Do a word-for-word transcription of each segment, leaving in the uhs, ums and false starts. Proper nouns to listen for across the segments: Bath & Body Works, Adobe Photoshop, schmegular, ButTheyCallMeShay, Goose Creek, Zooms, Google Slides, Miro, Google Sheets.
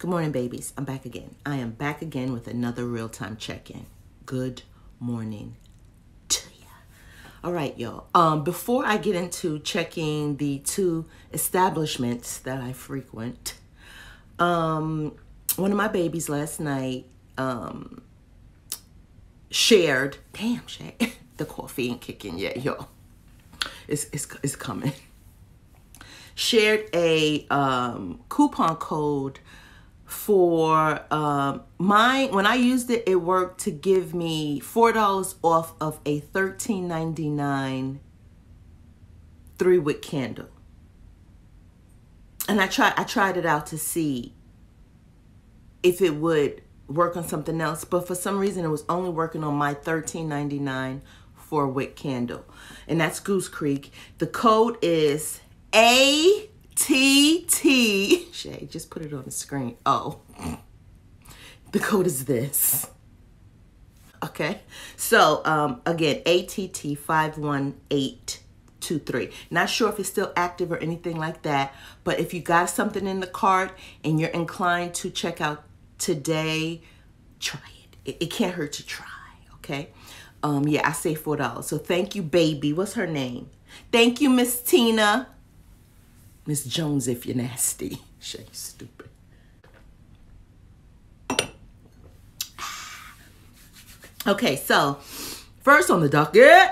Good morning, babies. I'm back again. I am back again with another real-time check-in. Good morning to ya. All right, y'all. Um, before I get into checking the two establishments that I frequent, um, one of my babies last night um, shared, damn, Shay, the coffee ain't kicking yet, y'all. It's, it's, it's coming. Shared a um, coupon code for um, mine. When I used it, it worked to give me four dollars off of a thirteen ninety-nine three-wick candle. And I tried, I tried it out to see if it would work on something else, but for some reason, it was only working on my thirteen ninety-nine four-wick candle, and that's Goose Creek. The code is A T T. Shay, just put it on the screen. Oh, the code is this. Okay, so um, again, A T T five one eight two three. Not sure if it's still active or anything like that, but if you got something in the cart and you're inclined to check out today, try it. It, it can't hurt to try, okay? Um, yeah, I say four dollars. So thank you, baby. What's her name? Thank you, Miss Tina. Miss Jones, if you're nasty. Shay, stupid. Okay, so first on the docket,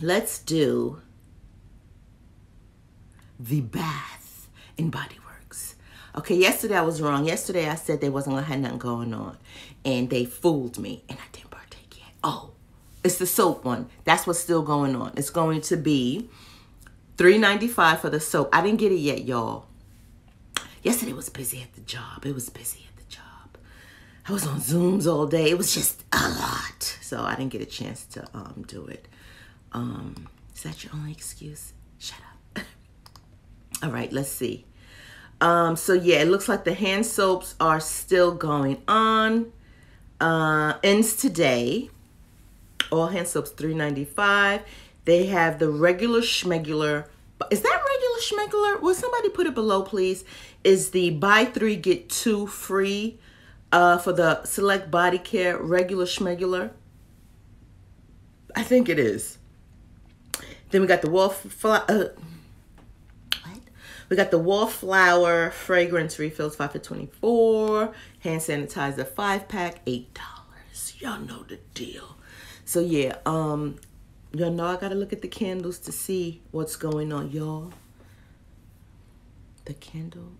let's do the Bath and Body Works. Okay, yesterday I was wrong. Yesterday I said they wasn't gonna have nothing going on, and they fooled me, and I didn't partake yet. Oh, it's the soap one. That's what's still going on. It's going to be three ninety-five for the soap. I didn't get it yet, y'all. Yesterday was busy at the job. It was busy at the job. I was on Zooms all day. It was just a lot. So I didn't get a chance to um, do it. Um, is that your only excuse? Shut up. All right, let's see. Um, so, yeah, it looks like the hand soaps are still going on. Uh, ends today. All hand soaps, three ninety-five. They have the regular schmegular. Is that regular schmegular? Will somebody put it below, please? Is the buy three, get two free uh, for the Select Body Care regular schmegular? I think it is. Then we got the wallflower. Uh, what? We got the wallflower fragrance refills, five for twenty-four. Hand sanitizer, five pack, eight dollars. Y'all know the deal. So, yeah, um... y'all know I gotta look at the candles to see what's going on, y'all. The candle.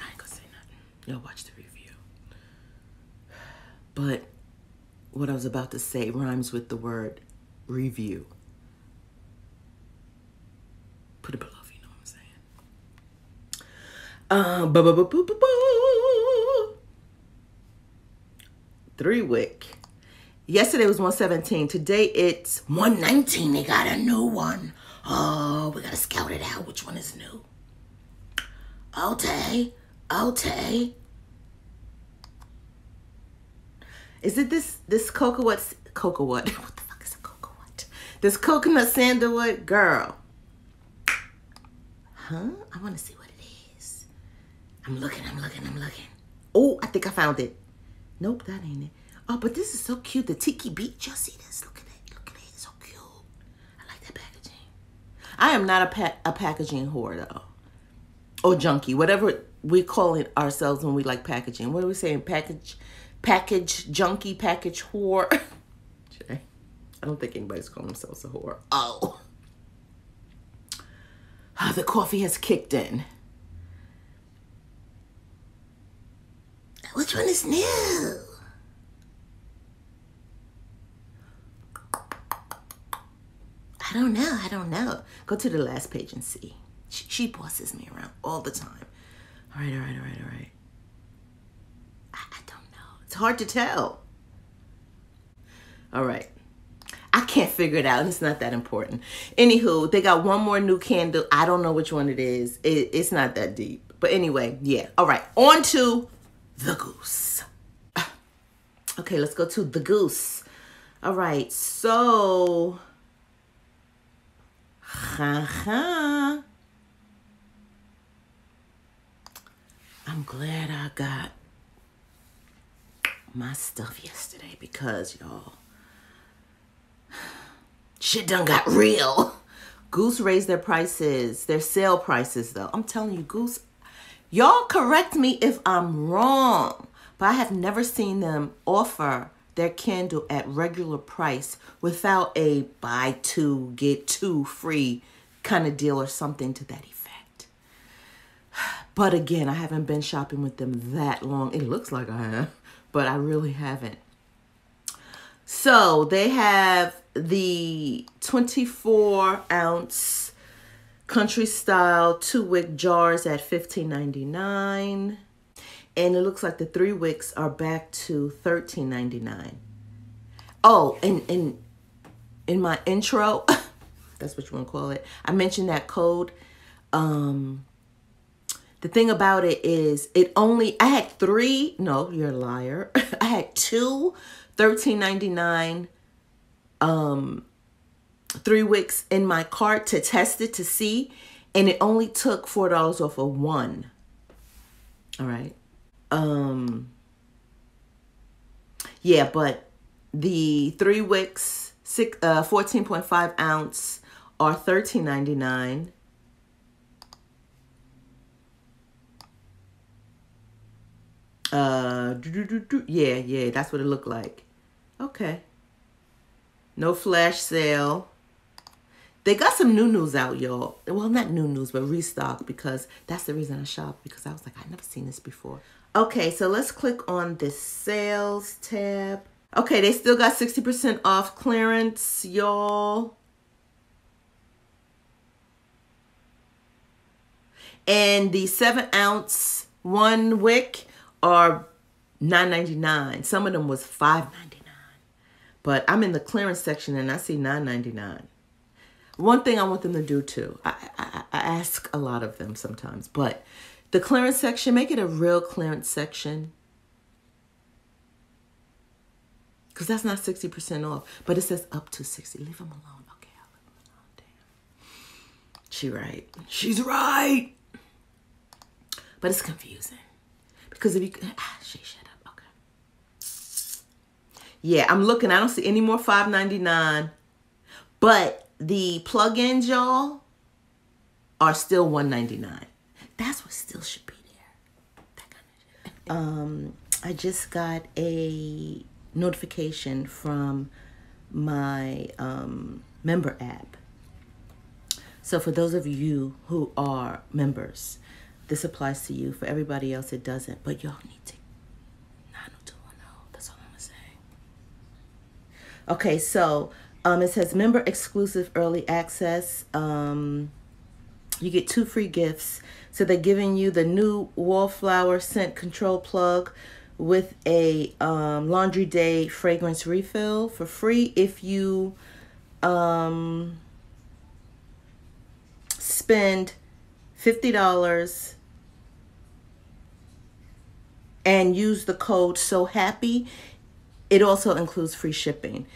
I ain't gonna say nothing. Y'all watch the review. But what I was about to say rhymes with the word review. Put it below if you know what I'm saying. Um, ba ba ba ba ba ba. Three wick. Yesterday was one seventeen. Today it's one nineteen. They got a new one. Oh, we gotta scout it out. Which one is new? Okay, okay. Is it this this coconut coconut? What the fuck is a coconut? This coconut sandalwood, girl. Huh? I want to see what it is. I'm looking. I'm looking. I'm looking. Oh, I think I found it. Nope, that ain't it. Oh, but this is so cute. The Tiki Beach. Y'all see this? Look at it. Look at it. It's so cute. I like that packaging. I am not a, pa a packaging whore, though. Or junkie. Whatever we call it ourselves when we like packaging. What are we saying? Package, package junkie, package whore. Okay. I don't think anybody's calling themselves a whore. Oh. Oh, the coffee has kicked in. Which one is new? I don't know. I don't know. Go to the last page and see. She, she bosses me around all the time. All right, all right, all right, all right. I, I don't know. It's hard to tell. All right. I can't figure it out. And it's not that important. Anywho, they got one more new candle. I don't know which one it is. It, it's not that deep. But anyway, yeah. All right. On to the Goose. Okay, let's go to the Goose. All right. So... Ha-ha. I'm glad I got my stuff yesterday because, y'all, shit done got real. Goose raised their prices, their sale prices, though. I'm telling you, Goose, y'all correct me if I'm wrong, but I have never seen them offer their candle at regular price without a buy two, get two free kind of deal or something to that effect. But again, I haven't been shopping with them that long. It looks like I have, but I really haven't. So they have the twenty-four ounce country style two wick jars at fifteen ninety-nine. And it looks like the three wicks are back to thirteen ninety-nine. Oh, and, and in my intro, that's what you want to call it, I mentioned that code. Um, the thing about it is it only, I had three, no, you're a liar. I had two thirteen ninety-nine um, three wicks in my cart to test it to see. And it only took four dollars off of one. All right. Um, yeah, but the three wicks, six, uh, fourteen point five ounce are thirteen ninety-nine. Uh, do, do, do, do. Yeah, yeah, that's what it looked like. Okay. No flash sale. They got some new news out, y'all. Well, not new news, but restock, because that's the reason I shopped, because I was like, I've never seen this before. Okay, so let's click on the sales tab. Okay, they still got sixty percent off clearance, y'all. And the seven ounce one wick are nine ninety-nine. Some of them was five ninety-nine, but I'm in the clearance section and I see nine ninety-nine. One thing I want them to do too, I, I, I ask a lot of them sometimes, but the clearance section, make it a real clearance section. Because that's not sixty percent off, but it says up to sixty. Leave them alone. Okay, I'll leave them alone. Damn. She right. She's right. But it's confusing. Because if you, ah, she shut up. Okay. Yeah, I'm looking. I don't see any more five ninety-nine, but the plugins, y'all, are still one ninety-nine. That's what still should be there. That kind of shit. Um, I just got a notification from my um, member app. So for those of you who are members, this applies to you. For everybody else, it doesn't. But y'all need to. nine oh two one oh. That's all I'm gonna say. Okay, so. Um, it says member exclusive early access. Um, you get two free gifts. So they're giving you the new wallflower scent control plug with a um, laundry day fragrance refill for free if you um, spend fifty dollars and use the code So Happy. It also includes free shipping.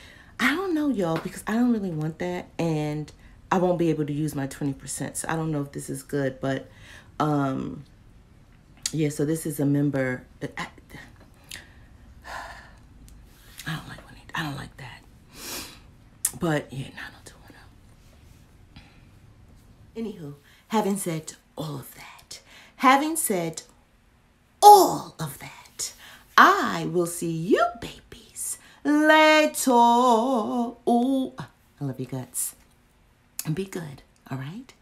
I don't know, y'all, because I don't really want that, and I won't be able to use my twenty percent, so I don't know if this is good, but, um, yeah, so this is a member. I, I don't like when it, I don't like that, but, yeah, nine oh two one oh. Anywho, having said all of that, having said all of that, I will see you, baby. Later. Ooh, I love you guts. And be good, all right?